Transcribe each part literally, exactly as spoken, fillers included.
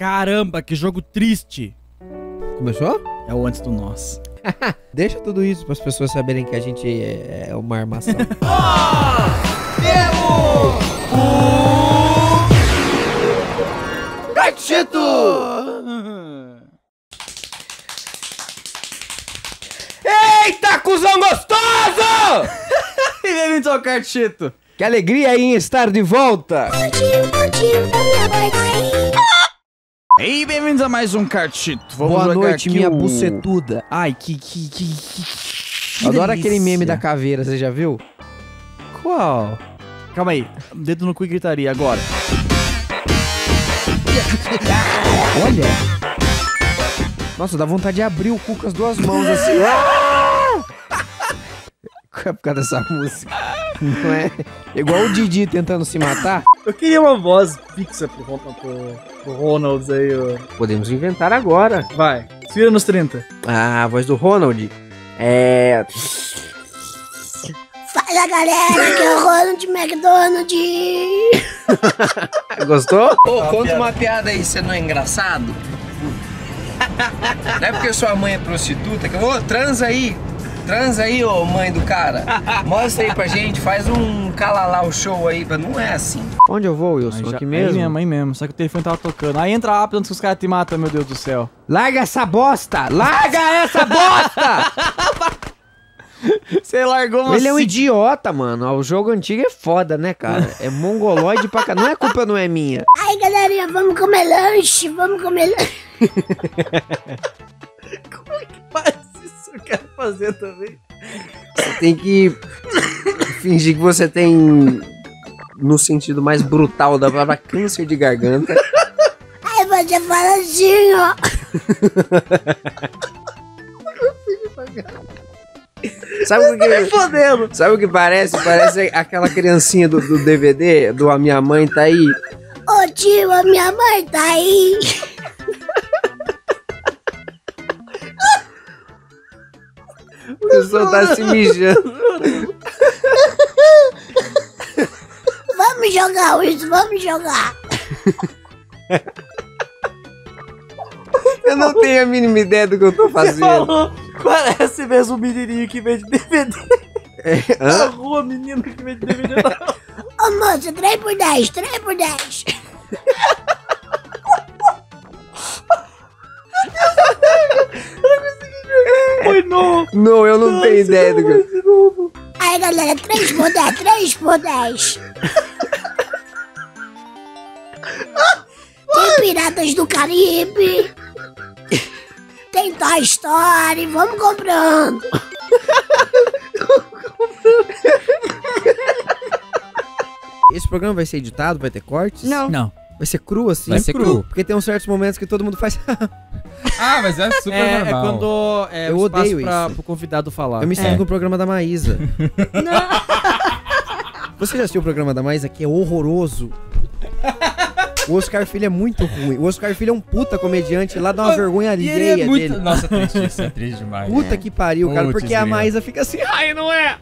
Caramba, que jogo triste. Começou? É o antes do nós. Deixa tudo isso para as pessoas saberem que a gente é uma armação. Nós temos o Cartuchito! Eita, cuzão gostoso! E bem-vindos ao Cartuchito. Que alegria em estar de volta! E bem-vindos a mais um Cartuchito. Vamos Boa noite, aqui minha o... bucetuda. Ai, que... que, que, que, que Adoro delícia. Aquele meme da caveira, você já viu? Qual? Calma aí. Dedo no cu e gritaria, agora. Olha. Nossa, dá vontade de abrir o cu com as duas mãos assim. É por causa dessa música. Não é? Igual o Didi tentando se matar. Eu queria uma voz fixa pro, pro, pro Ronald aí. Ó. Podemos inventar agora. Vai, se vira nos trinta. Ah, a voz do Ronald. É... Fala, galera, que é o Ronald McDonald. Gostou? Pô, conta uma piada aí, você não é engraçado? Não é porque sua mãe é prostituta que eu vou, transa aí. Transa aí, ô mãe do cara. Mostra aí pra gente, faz um calalau show aí, mas não é assim. Onde eu vou, Wilson? Ai, já... Aqui mesmo? É minha mãe mesmo, só que o telefone tava tocando. Aí entra rápido antes que os caras te matam, meu Deus do céu. Larga essa bosta! Larga essa bosta! Você largou uma... Ele é um idiota, mano. O jogo antigo é foda, né, cara? É mongoloide pra cá. Não é culpa, não é minha. Ai, galerinha, vamos comer lanche, vamos comer lanche. Como é que faz? Eu quero fazer também. Você tem que fingir que você tem, no sentido mais brutal da palavra, câncer de garganta. Ai, você fala assim, ó. Sabe o que? Sabe o que parece? Parece aquela criancinha do, do D V D do A Minha Mãe Tá Aí. Ô tio, a minha mãe tá aí. O pessoal tá se mijando. Vamos jogar, Wilson, vamos jogar. Eu não tenho a mínima ideia do que eu tô fazendo. Você falou, parece mesmo um menininho que vende D V D. É, na rua, menino que vende D V D. Ô moça, três por dez, três por dez. Não. não, eu não, não tenho ideia não, do que eu... Aí galera, três por dez, três por dez. Tem Piratas do Caribe. Tem Toy Story, vamos comprando. Esse programa vai ser editado, vai ter cortes? Não. Não. Vai ser cru assim? Vai ser cru. cru. Porque tem uns certos momentos que todo mundo faz... Ah, mas é super é, normal. É quando é, eu odeio pra, isso. Pro convidado falar. Eu me sinto é. com o programa da Maísa. Não. Você já assistiu o programa da Maísa, que é horroroso? O Oscar Filho é muito ruim. O Oscar Filho é um puta comediante. Lá dá uma vergonha alheia é muito... dele. Nossa, triste isso. É triste demais. Puta é. que pariu, Puts, cara. Porque minha. a Maísa fica assim, ai, não é?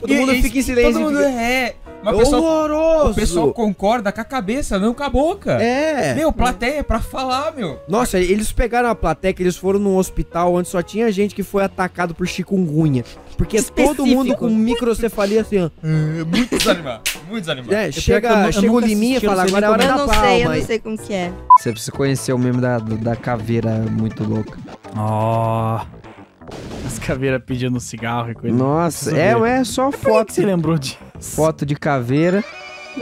Todo e, mundo e, fica em silêncio. Todo mundo fica... é... Mas pessoal, horroroso! O pessoal concorda com a cabeça, não com a boca. É. Meu, plateia pra falar, meu. Nossa, eles pegaram a plateia, que eles foram num hospital onde só tinha gente que foi atacado por chikungunya. Porque específico. Todo mundo com microcefalia assim, ó. Muito desanimado, muito desanimado. É, chega o Liminha e fala, agora é hora da palma. Eu não sei, eu não sei como que é. Você precisa conhecer o meme da, da caveira muito louca. Ó... Oh. As caveiras pedindo cigarro e coisa. Nossa, é, é só foto. Que você lembrou disso? Foto de caveira.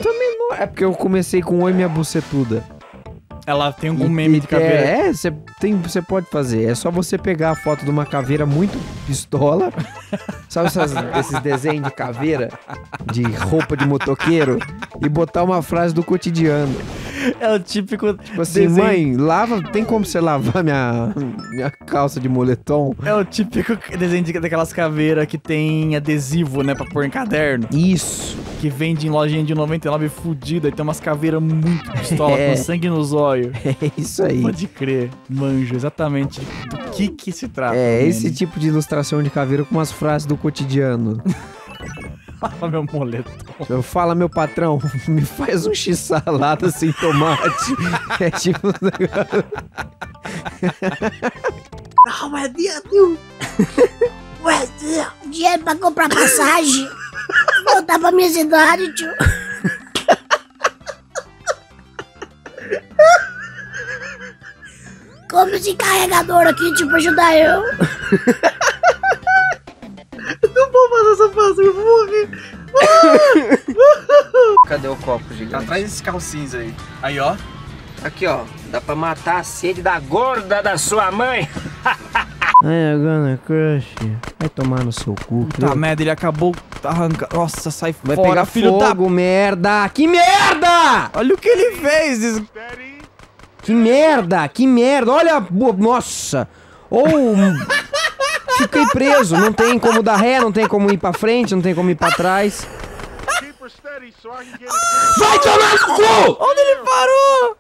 Também não. É porque eu comecei com Oi Minha Bucetuda. Ela tem algum e, meme e de caveira. É, você é, pode fazer. É só você pegar a foto de uma caveira muito pistola. Sabe essas, esses desenhos de caveira? De roupa de motoqueiro? E botar uma frase do cotidiano. É o típico... Tipo assim, desenho. Mãe, lava... Tem como você lavar minha, minha calça de moletom? É o típico desenho de, daquelas caveiras que tem adesivo, né? Pra pôr em caderno. Isso. Que vende em lojinha de noventa e nove fudida. E tem umas caveiras muito pistola, é. com sangue nos olhos. É isso aí. Pode crer. Manjo, exatamente. Do que que se trata? É, esse tipo de ilustração de caveira com umas frases do cotidiano. Fala, meu moletom. Eu falo, meu patrão, me faz um x-salada sem tomate. É tipo... Não, mas Deus! Mas Deus! Dinheiro pra comprar passagem! Voltar pra minha cidade, tio! Compre esse carregador aqui, tio, pra ajudar eu! Não vou fazer essa fase, eu vou morrer! Cadê o copo, gigante? Tá atrás desse carro cinza aí. Aí, ó. Aqui, ó. Dá pra matar a sede da gorda da sua mãe! Ai, agora crush. Vai tomar no seu cu. Puta merda, ele acabou arrancando. Nossa, sai fora. Vai pegar filho fogo, da... merda. Que merda! Olha o que ele fez. Que merda, que merda. Olha a... Nossa. Ou... Oh. Fiquei preso, não tem como dar ré, não tem como ir pra frente, não tem como ir pra trás. Vai tomar no cu! Onde ele parou?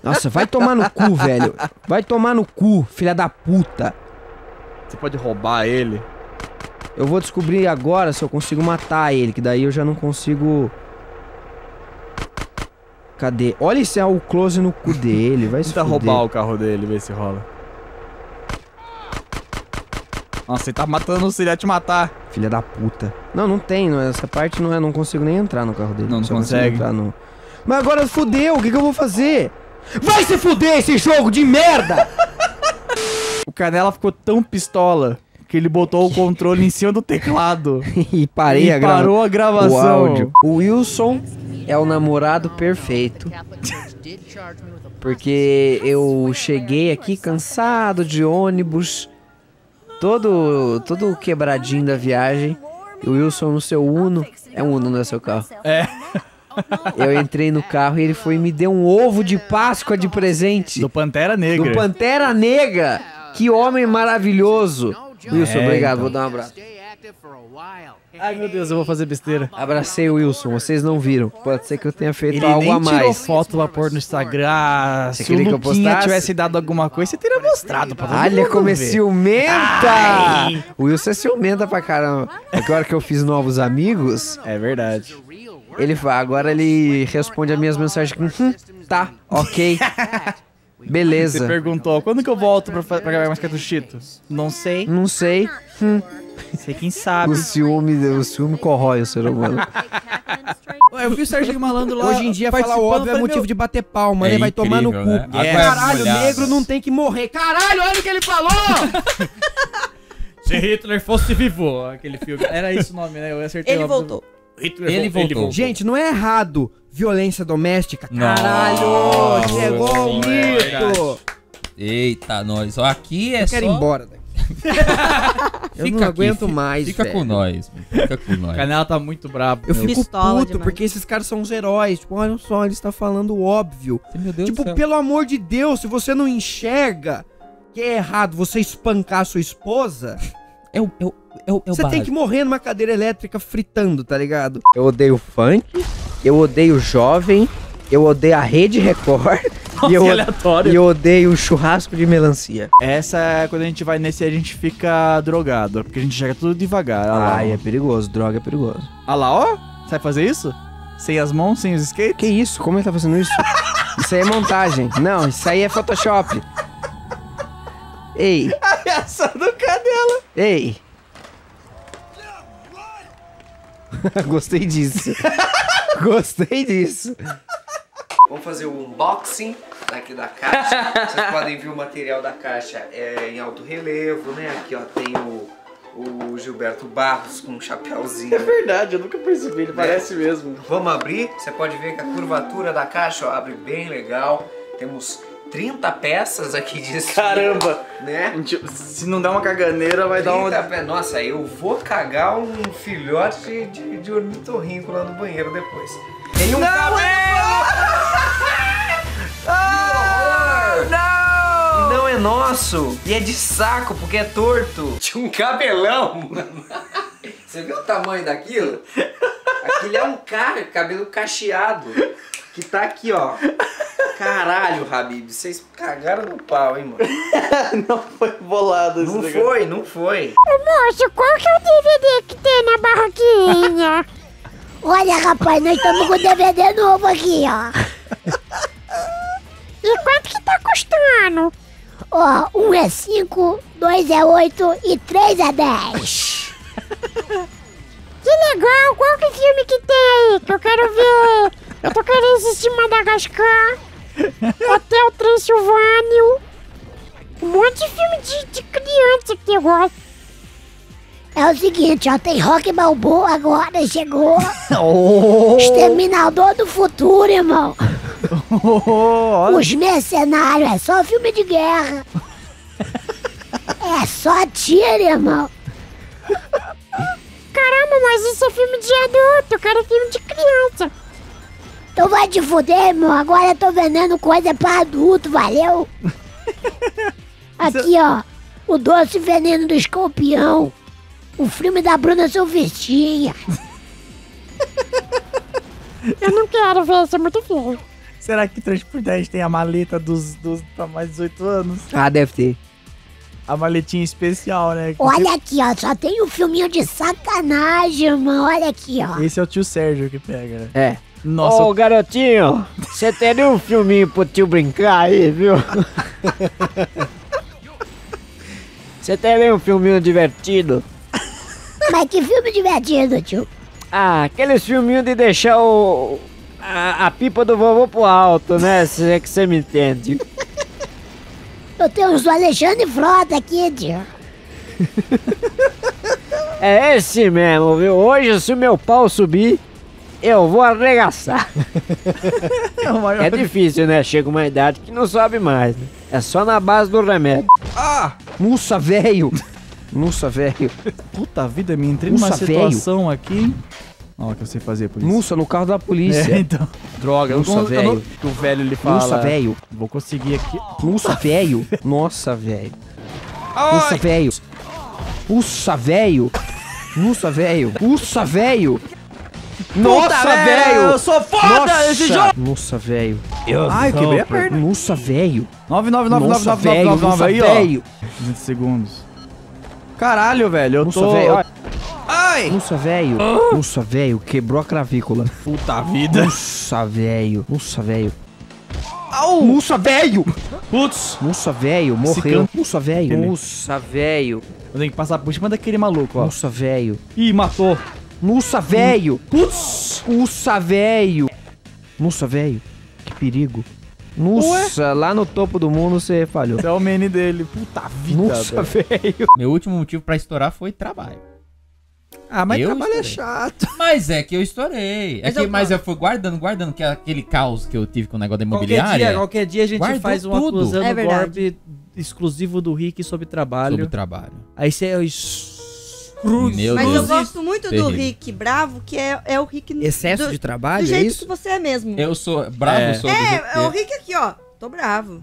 Nossa, vai tomar no cu, velho. Vai tomar no cu, filha da puta. Você pode roubar ele? Eu vou descobrir agora se eu consigo matar ele, que daí eu já não consigo... Cadê? Olha isso, é o close no cu dele, vai se fuder. Tenta roubar o carro dele, ver se rola. Nossa, ele tá matando se ele ia te matar. Filha da puta. Não, não tem. Não, essa parte não é. Não consigo nem entrar no carro dele. Não, não consegue entrar no... Mas agora fudeu. O que, que eu vou fazer? Vai se fuder esse jogo de merda! O Canela ficou tão pistola que ele botou o controle em cima do teclado. E parei e a grava... parou a gravação. O áudio. O Wilson é o namorado perfeito. Porque eu cheguei aqui cansado de ônibus. Todo, todo quebradinho da viagem. E o Wilson no seu Uno. É um Uno, não é seu carro? É. Eu entrei no carro e ele foi e me deu um ovo de Páscoa de presente. Do Pantera Negra. Do Pantera Negra. Que homem maravilhoso. Wilson, é, obrigado. Então. Vou dar um abraço. Ai, meu Deus, eu vou fazer besteira. Abracei o Wilson, vocês não viram. Pode ser que eu tenha feito ele algo a mais. Ele tirou foto lá por no Instagram. Ah, se o Luquinha tivesse dado alguma coisa, você teria mostrado pra todo mundo. Olha como é ciumenta! Ai. O Wilson é ciumenta pra caramba. Agora que eu fiz novos amigos... É verdade. Ele fala, agora ele responde as minhas mensagens com... Hum, tá, ok. Beleza. Você perguntou, quando que eu volto pra, pra gravar mais Cartuchito? Não sei. Não sei. Hum. Sei quem sabe. O ciúme, o ciúme corrói o ser humano. Eu vi o Serginho Malandro lá. Hoje em dia falar óbvio é motivo meu... de bater palma, é, né? Vai incrível, tomar no cu. Né? É. Caralho, é negro não tem que morrer. Caralho, olha o que ele falou! Se Hitler fosse vivo, aquele filme. Era esse o nome, né? Eu acertei. Ele voltou. Hitler ele voltou. Ele voltou. Gente, não é errado violência doméstica. Não. Caralho, chegou o mito. Eita, nós. Aqui é eu só... Eu quero ir embora daqui. Eu fica não aguento aqui, mais, fica velho. Com nós, fica com nós. O Canela tá muito brabo. Eu meu. Fico Pistola puto, demais. Porque esses caras são os heróis. Tipo, olha só, ele está falando óbvio. Meu Deus tipo, do céu. Pelo amor de Deus, se você não enxerga que é errado você espancar a sua esposa... Eu, eu, eu, eu você baralho. Tem que morrer numa cadeira elétrica fritando, tá ligado? Eu odeio funk, eu odeio jovem, eu odeio a Rede Record... E eu, e eu odeio churrasco de melancia. Essa é quando a gente vai nesse a gente fica drogado. Porque a gente chega tudo devagar. Ah, ai, é perigoso. Droga é perigoso. Ah lá, ó. Sabe fazer isso? Sem as mãos, sem os skates? Que isso? Como ele tá fazendo isso? Isso aí é montagem. Não, isso aí é Photoshop. Ei. Ameaçando o Canela. Ei. Gostei disso. Gostei disso. Vamos fazer o unboxing daqui da caixa. Vocês podem ver o material da caixa é em alto relevo, né? Aqui ó, tem o, o Gilberto Barros com um chapéuzinho. É verdade, eu nunca percebi, ele é. Parece mesmo. Vamos abrir, você pode ver que a curvatura da caixa ó, abre bem legal. Temos trinta peças aqui disso. Caramba! Né? Gente, se não der uma caganeira, vai dar uma... Pe... Nossa, eu vou cagar um filhote de, de ornitorrinco lá no banheiro depois. Tem um não, cabelo! Não! Não é nosso! E é de saco, porque é torto! Tinha um cabelão, mano! Você viu o tamanho daquilo? Aquilo é um cara, cabelo cacheado, que tá aqui, ó. Caralho, Habib, vocês cagaram no pau, hein, mano? Não foi bolado isso. Não negócio. foi, não foi. Moço, qual que é o D V D que tem na barraquinha? Olha, rapaz, nós estamos com o D V D novo aqui, ó. E quanto que tá custando? Ó, oh, um é cinco, dois é oito e três é dez. Que legal, qual que filme que tem aí que eu quero ver? Eu tô querendo assistir Madagascar, Hotel Transilvânia, um monte de filme de, de criança que eu gosto. É o seguinte, ó, tem Rock Balboa agora, chegou. Oh. Exterminador do Futuro, irmão. Oh, Os Mercenários, é só filme de guerra. É só tiro, irmão. Caramba, mas isso é filme de adulto, eu quero filme de criança. Então vai te fuder, irmão, agora eu tô vendendo coisa pra adulto, valeu? Aqui, ó, O Doce Veneno do Escorpião, o filme da Bruna Silvestinha. Eu não quero ver, isso é muito feio. Será que três por dez tem a maleta dos, dos pra mais de dezoito anos? Ah, deve ter. A maletinha especial, né? Olha aqui, ó, só tem um filminho de sacanagem, irmão, olha aqui, ó. Esse é o tio Sérgio que pega, né? É. Nossa. Ô, garotinho, você teria um filminho pro tio brincar aí, viu? Você teria um filminho divertido? Mas que filme divertido, tio? Ah, aqueles filminhos de deixar o... A, a pipa do vovô pro alto, né? Se é que você me entende. Eu tenho os Alexandre Frota aqui, tio. É esse mesmo, viu? Hoje, se o meu pau subir, eu vou arregaçar. É, maior... é difícil, né? Chega uma idade que não sobe mais. Né? É só na base do remédio. Ah! Nossa, velho! Nossa, velho. Puta vida, me entrei Nossa, numa situação véio. aqui... Olha o que eu sei fazer, polícia. Mussa, no carro da polícia. É, então. Droga, Mussa, velho. Que o velho ele fala. Mussa, velho. Vou conseguir aqui. Mussa, velho. Nossa, velho. Mussa, velho. Mussa, velho. Mussa, velho. Mussa, velho. Nossa, velho. Eu sou foda esse jogo. Nossa, velho. Ai, eu quebrei a perna. Mussa, velho. nove nove nove nove nove nove nove nove. vinte segundos. Caralho, velho. Eu tô... Ai! Nossa, velho. Ah. Nossa, velho. Quebrou a cravícula. Puta vida. Nossa, velho. Nossa, velho. Au! Nossa, velho. Putz. Nossa, velho. Morreu. Nossa, velho. Nossa, velho. Eu tenho que passar por cima daquele maluco, ó. Nossa, velho. Ih, matou. Nossa, velho. Putz. Nossa, velho. Nossa, velho. Que perigo. Nossa, Ué? lá no topo do mundo você falhou. Você é o meme dele. Puta vida. Nossa, velho. Meu último motivo pra estourar foi trabalho. Ah, mas eu trabalho estourei. é chato. Mas é que eu estourei. É mas, que, eu... mas eu fui guardando, guardando, que aquele caos que eu tive com o negócio da imobiliária. Qualquer dia, qualquer dia a gente Guardou faz um acusando é golpe exclusivo do Rick sobre trabalho. Sobre trabalho. Aí você é o... Meu mas Deus. eu gosto muito Terrível. do Rick Bravo, que é, é o Rick... Excesso do, de trabalho, do jeito é isso? que você é mesmo. Eu sou bravo é. sobre... É, é o Rick aqui, ó. Tô bravo.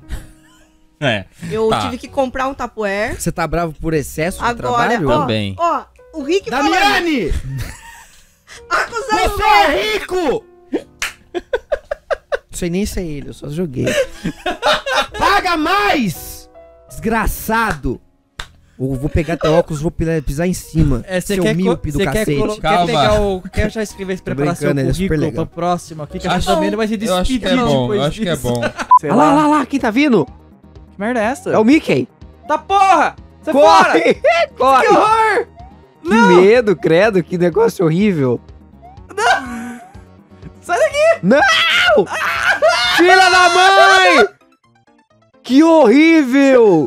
É. Eu tá. tive que comprar um tapoer. Você tá bravo por excesso Agora, de trabalho? Ó, Também. Ó, O Rick Damiane! Acusado! Você é rico! Não sei nem se é ele, eu só joguei. Paga mais! Desgraçado! Ou vou pegar teu óculos, vou pisar em cima. É, seu míope do cacete. Quer Calma. pegar o... Quer já escrever esse preparação currículo é pra próxima aqui? Que a gente também ele vai se despedir depois disso. Eu acho que é bom, eu acho que é bom. Olha lá, lá, lá, quem tá vindo? Que merda é essa? É o Mickey! Tá porra! Sai Corre! fora! Corre! Que horror! Que não. medo, credo, que negócio horrível. Não! Sai daqui! Não! Ah! Filha da mãe! Que horrível!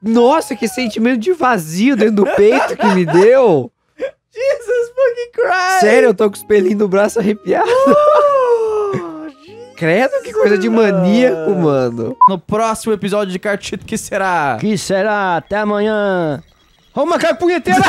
Nossa, que sentimento de vazio dentro do peito que me deu! Jesus fucking Christ! Sério, eu tô com os pelinhos do braço arrepiado. Oh, credo, que coisa de maníaco, mano. No próximo episódio de Cartuchito, que será? Que será? Até amanhã! Ó, o macaco punheteiro!